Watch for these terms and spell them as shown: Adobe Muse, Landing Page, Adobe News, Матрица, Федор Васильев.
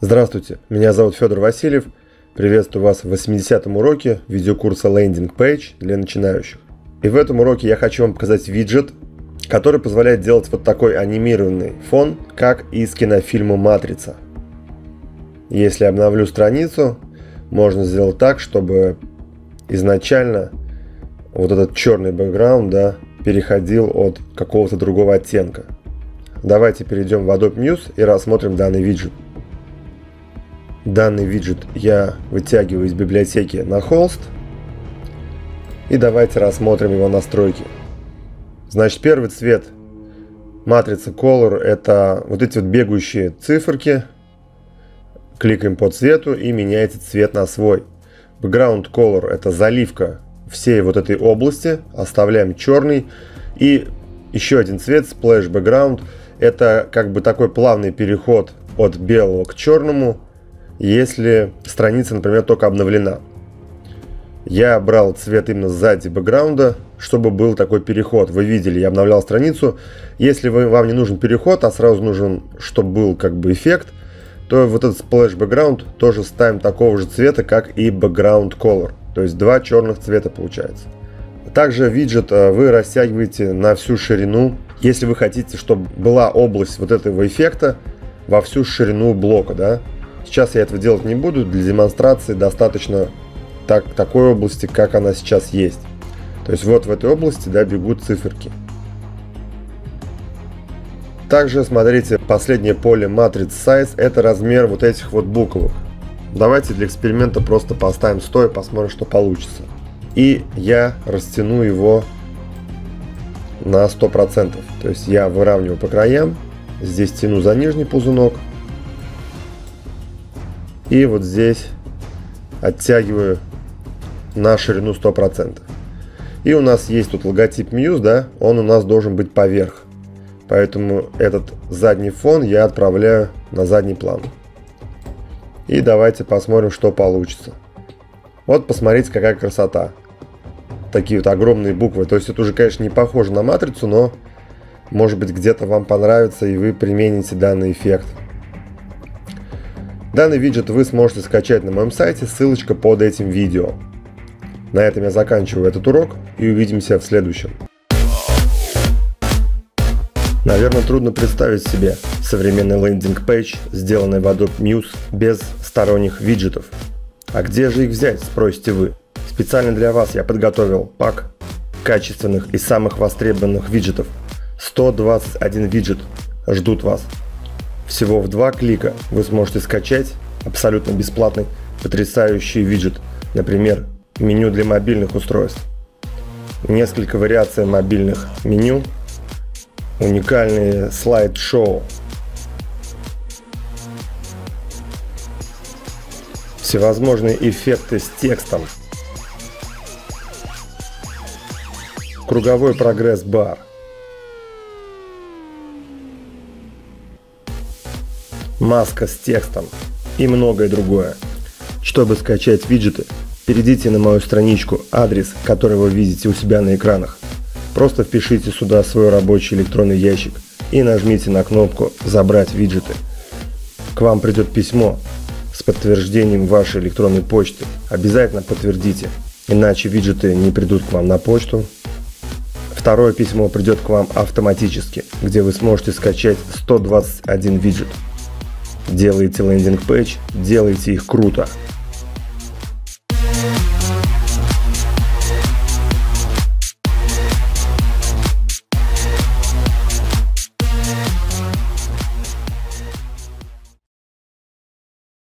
Здравствуйте, меня зовут Федор Васильев. Приветствую вас в 80-м уроке видеокурса Landing Page для начинающих. И в этом уроке я хочу вам показать виджет, который позволяет делать вот такой анимированный фон, как из кинофильма «Матрица». Если обновлю страницу, можно сделать так, чтобы изначально вот этот черный бэкграунд, переходил от какого-то другого оттенка. Давайте перейдем в Adobe News и рассмотрим данный виджет. Данный виджет я вытягиваю из библиотеки на холст. И давайте рассмотрим его настройки. Значит, первый цвет матрицы Color — это вот эти вот бегающие циферки. Кликаем по цвету и меняете цвет на свой. Background Color — это заливка всей вот этой области. Оставляем черный. И еще один цвет, Splash Background, это как бы такой плавный переход от белого к черному, если страница, например, только обновлена. Я брал цвет именно сзади бэкграунда, чтобы был такой переход. Вы видели, я обновлял страницу. Если вам не нужен переход, а сразу нужен, чтобы был как бы эффект, то вот этот Splash Background тоже ставим такого же цвета, как и Background Color. То есть два черных цвета получается. Также виджет вы растягиваете на всю ширину, если вы хотите, чтобы была область вот этого эффекта во всю ширину блока, Сейчас я этого делать не буду, для демонстрации достаточно такой области, как она сейчас есть. То есть вот в этой области, бегут циферки. Также смотрите, последнее поле Matrix Size — это размер вот этих вот буквок. Давайте для эксперимента просто поставим 100 и посмотрим, что получится. И я растяну его на 100%. То есть я выравниваю по краям, здесь тяну за нижний ползунок. И вот здесь оттягиваю на ширину 100%. И у нас есть тут логотип Muse, он у нас должен быть поверх. Поэтому этот задний фон я отправляю на задний план. И давайте посмотрим, что получится. Вот посмотрите, какая красота. Такие вот огромные буквы. То есть это уже, конечно, не похоже на матрицу, но может быть где-то вам понравится и вы примените данный эффект. Данный виджет вы сможете скачать на моем сайте, ссылочка под этим видео. На этом я заканчиваю этот урок и увидимся в следующем. Наверное, трудно представить себе современный лендинг-пейдж, сделанный в Adobe Muse без сторонних виджетов. А где же их взять, спросите вы? Специально для вас я подготовил пак качественных и самых востребованных виджетов. 121 виджет ждут вас. Всего в 2 клика вы сможете скачать абсолютно бесплатный потрясающий виджет, например, меню для мобильных устройств, несколько вариаций мобильных меню, уникальные слайд-шоу, всевозможные эффекты с текстом, круговой прогресс-бар, маска с текстом и многое другое. Чтобы скачать виджеты, перейдите на мою страничку, адрес, который вы видите у себя на экранах. Просто впишите сюда свой рабочий электронный ящик и нажмите на кнопку «Забрать виджеты». К вам придет письмо с подтверждением вашей электронной почты. Обязательно подтвердите, иначе виджеты не придут к вам на почту. Второе письмо придет к вам автоматически, где вы сможете скачать 121 виджет. Делайте лендинг-пейдж, делайте их круто.